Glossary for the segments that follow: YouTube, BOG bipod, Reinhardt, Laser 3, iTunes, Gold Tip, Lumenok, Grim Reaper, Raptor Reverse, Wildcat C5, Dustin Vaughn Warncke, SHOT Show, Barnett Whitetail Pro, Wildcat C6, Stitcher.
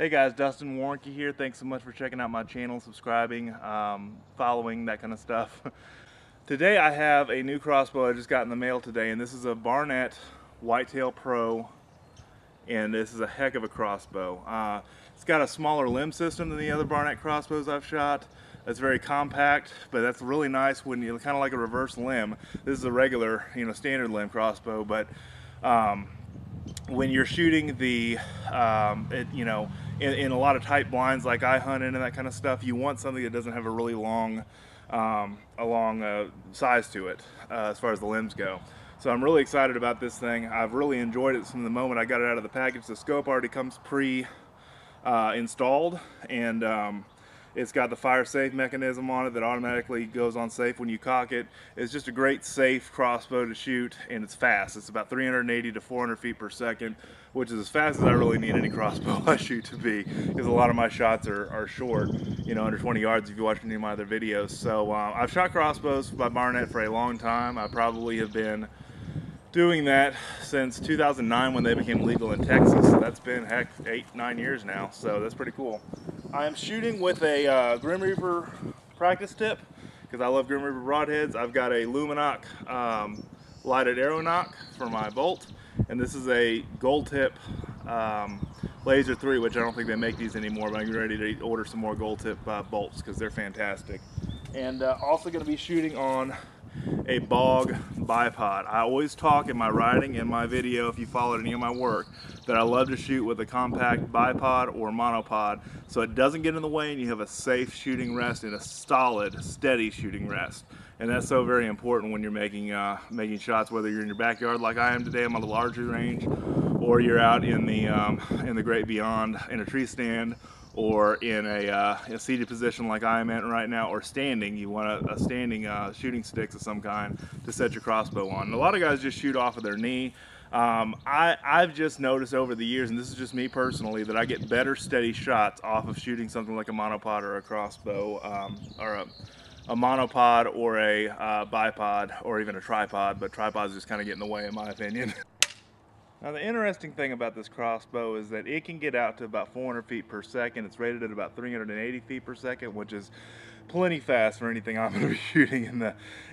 Hey guys, Dustin Warncke here. Thanks so much for checking out my channel, subscribing, following, that kind of stuff. Today I have a new crossbow I just got in the mail today, and this is a Barnett Whitetail Pro, and this is a heck of a crossbow. It's got a smaller limb system than the other Barnett crossbows I've shot. It's very compact, but that's really nice when you kind of like a reverse limb. This is a regular, you know, standard limb crossbow, but when you're shooting the, you know, in a lot of tight blinds like I hunt in and that kind of stuff, you want something that doesn't have a really long, size to it as far as the limbs go. So I'm really excited about this thing. I've really enjoyed it from the moment I got it out of the package. The scope already comes pre-installed, and it's got the fire safe mechanism on it that automatically goes on safe when you cock it. It's just a great safe crossbow to shoot, and it's fast. It's about 380 to 400 feet per second, which is as fast as I really need any crossbow I shoot to be, because a lot of my shots are short, you know, under 20 yards if you watch any of my other videos. So I've shot crossbows by Barnett for a long time. I probably have been doing that since 2009 when they became legal in Texas. So that's been, heck, 8-9 years now, so that's pretty cool. I'm shooting with a Grim Reaper practice tip because I love Grim Reaper broadheads. I've got a Lumenok lighted arrow knock for my bolt, and this is a Gold Tip Laser 3, which I don't think they make these anymore, but I'm ready to order some more Gold Tip bolts because they're fantastic. And also going to be shooting on a BOG bipod. I always talk in my writing and my video, if you followed any of my work, that I love to shoot with a compact bipod or monopod so it doesn't get in the way and you have a safe shooting rest and a solid, steady shooting rest. And that's so very important when you're making making shots, whether you're in your backyard like I am today, I'm on a larger range, or you're out in the great beyond in a tree stand, or in a seated position like I am at right now, or standing. You want a standing shooting sticks of some kind to set your crossbow on. And a lot of guys just shoot off of their knee. I've just noticed over the years, and this is just me personally, that I get better steady shots off of shooting something like a monopod or a crossbow, or a monopod or a bipod, or even a tripod, but tripods just kind of get in the way in my opinion. Now the interesting thing about this crossbow is that it can get out to about 400 feet per second. It's rated at about 380 feet per second, which is plenty fast for anything I'm going to be shooting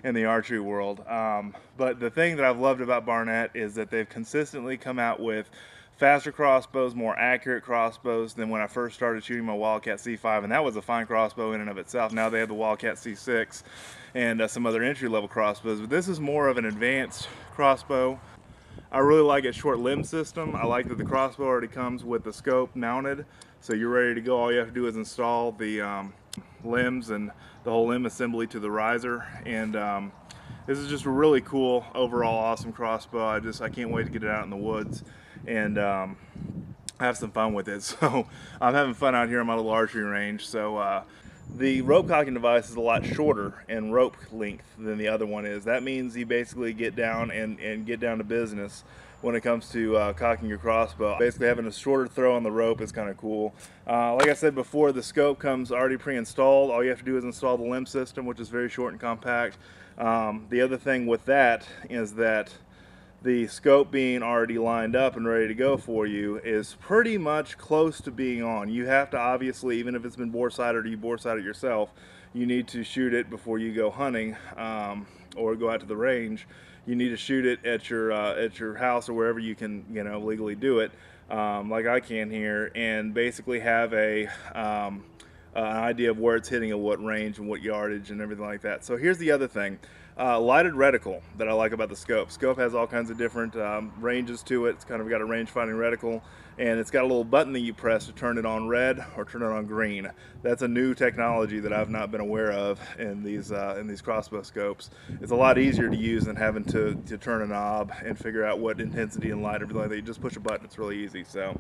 in the archery world. But the thing that I've loved about Barnett is that they've consistently come out with faster crossbows, more accurate crossbows than when I first started shooting my Wildcat C5, and that was a fine crossbow in and of itself. Now they have the Wildcat C6 and some other entry-level crossbows, but this is more of an advanced crossbow. I really like its short limb system. I like that the crossbow already comes with the scope mounted, so you're ready to go. All you have to do is install the limbs and the whole limb assembly to the riser, and this is just a really cool, overall awesome crossbow. I can't wait to get it out in the woods and have some fun with it. So I'm having fun out here on my little archery range. So the rope cocking device is a lot shorter in rope length than the other one is. That means you basically get down and get down to business when it comes to cocking your crossbow. Basically having a shorter throw on the rope is kind of cool. Like I said before, the scope comes already pre-installed. All you have to do is install the limb system, which is very short and compact. The other thing with that is that the scope being already lined up and ready to go for you is pretty much close to being on. You have to obviously, even if it's been bore-sighted or you bore-sighted yourself, you need to shoot it before you go hunting or go out to the range. You need to shoot it at your house or wherever you can, you know, legally do it, like I can here, and basically have a an idea of where it's hitting at what range and what yardage and everything like that. So here's the other thing. Lighted reticle that I like about the scope. Scope has all kinds of different ranges to it. It's kind of got a range finding reticle, and it's got a little button that you press to turn it on red or turn it on green. That's a new technology that I've not been aware of in these crossbow scopes. It's a lot easier to use than having to turn a knob and figure out what intensity and light, everything like that. You just push a button, it's really easy. So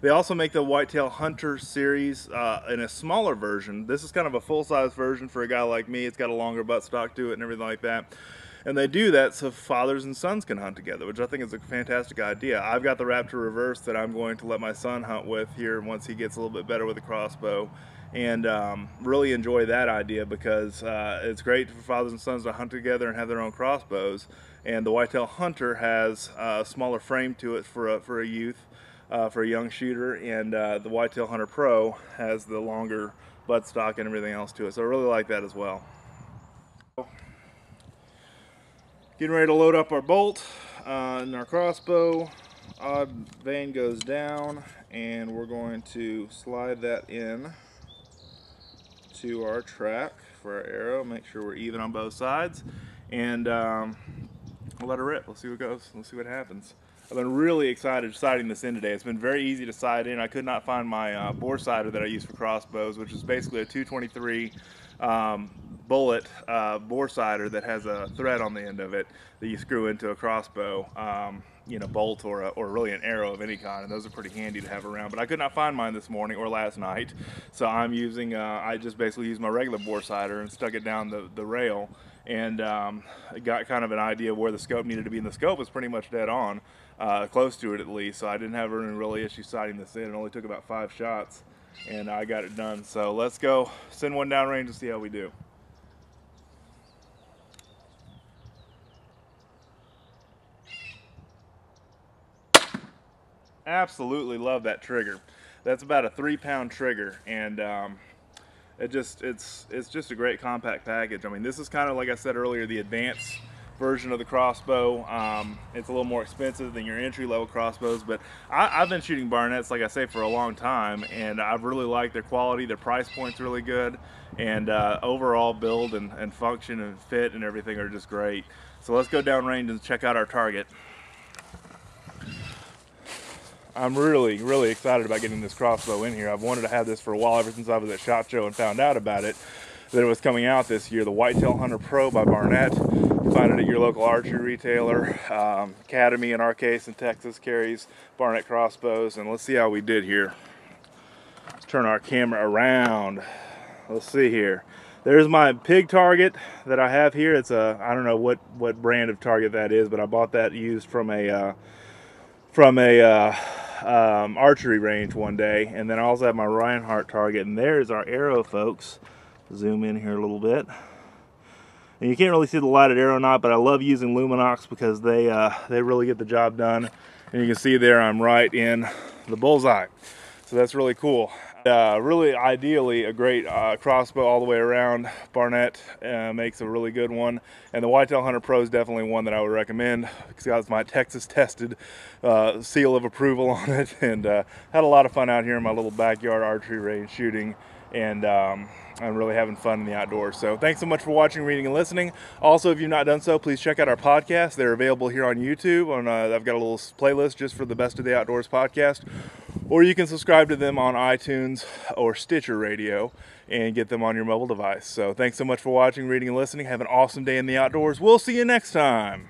they also make the Whitetail Hunter series in a smaller version. This is kind of a full-size version for a guy like me. It's got a longer buttstock to it and everything like that. And they do that so fathers and sons can hunt together, which I think is a fantastic idea. I've got the Raptor Reverse that I'm going to let my son hunt with here once he gets a little bit better with a crossbow, and really enjoy that idea because it's great for fathers and sons to hunt together and have their own crossbows. And the Whitetail Hunter has a smaller frame to it for a youth. for a young shooter, and the Whitetail Hunter Pro has the longer buttstock and everything else to it, so I really like that as well. Getting ready to load up our bolt and our crossbow. Odd vein goes down, and we're going to slide that in to our track for our arrow. Make sure we're even on both sides, and let her rip. Let's see what goes. Let's see what happens. I've been really excited sighting this in today. It's been very easy to sight in. I could not find my bore sighter that I use for crossbows, which is basically a 223 bullet bore sighter that has a thread on the end of it that you screw into a crossbow bolt or really an arrow of any kind, and those are pretty handy to have around. But I could not find mine this morning or last night, so I'm using I just basically used my regular bore sighter and stuck it down the rail, and got kind of an idea of where the scope needed to be, and the scope was pretty much dead on, close to it at least, so I didn't have any really issue sighting this in. It only took about 5 shots and I got it done. So let's go send one downrange and see how we do. Absolutely love that trigger. That's about a 3-pound trigger, and it's just a great compact package. I mean, this is kind of, like I said earlier, the advanced version of the crossbow. It's a little more expensive than your entry-level crossbows, but I've been shooting Barnetts, like I say, for a long time, and I've really liked their quality. Their price point's really good, and overall build and function and fit and everything are just great. So let's go downrange and check out our target. I'm really, really excited about getting this crossbow in here. I've wanted to have this for a while, ever since I was at SHOT Show and found out about it, that it was coming out this year. The Whitetail Hunter Pro by Barnett. You find it at your local archery retailer. Academy, in our case, in Texas, carries Barnett crossbows. And let's see how we did here. Let's turn our camera around. Let's see here. There's my pig target that I have here. It's a, I don't know what brand of target that is, but I bought that used from a archery range one day. And then I also have my Reinhardt target, and there's our arrow, folks. Zoom in here a little bit, and you can't really see the lighted arrow knot, but I love using Lumenoks because they really get the job done, and you can see there I'm right in the bullseye, so that's really cool. Really, ideally, a great crossbow all the way around. Barnett makes a really good one, and the Whitetail Hunter Pro is definitely one that I would recommend. It's got my Texas-tested seal of approval on it, and had a lot of fun out here in my little backyard archery range shooting, and I'm really having fun in the outdoors. So thanks so much for watching, reading, and listening. Also, if you've not done so, please check out our podcasts. They're available here on YouTube. I've got a little playlist just for the Best of the Outdoors podcast. Or you can subscribe to them on iTunes or Stitcher Radio and get them on your mobile device. So thanks so much for watching, reading, and listening. Have an awesome day in the outdoors. We'll see you next time.